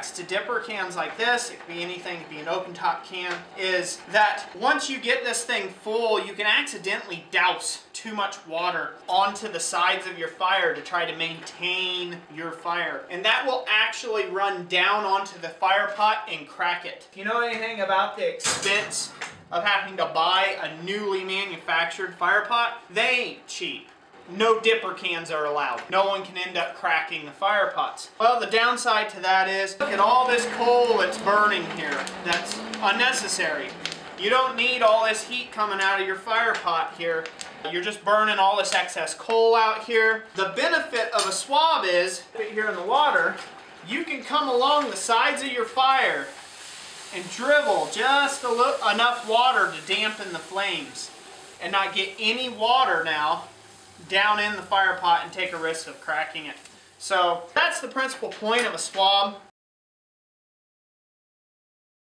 drawbacks to dipper cans like this, it could be anything, it could be an open top can, is that once you get this thing full, you can accidentally douse too much water onto the sides of your fire to try to maintain your fire. And that will actually run down onto the fire pot and crack it. If you know anything about the expense of having to buy a newly manufactured fire pot, they ain't cheap. No dipper cans are allowed. No one can end up cracking the fire pots. Well, the downside to that is, look at all this coal that's burning here. That's unnecessary. You don't need all this heat coming out of your fire pot here. You're just burning all this excess coal out here. The benefit of a swab is, here in the water, you can come along the sides of your fire and drivel just enough water to dampen the flames and not get any water now down in the fire pot and take a risk of cracking it. So that's the principal point of a swab.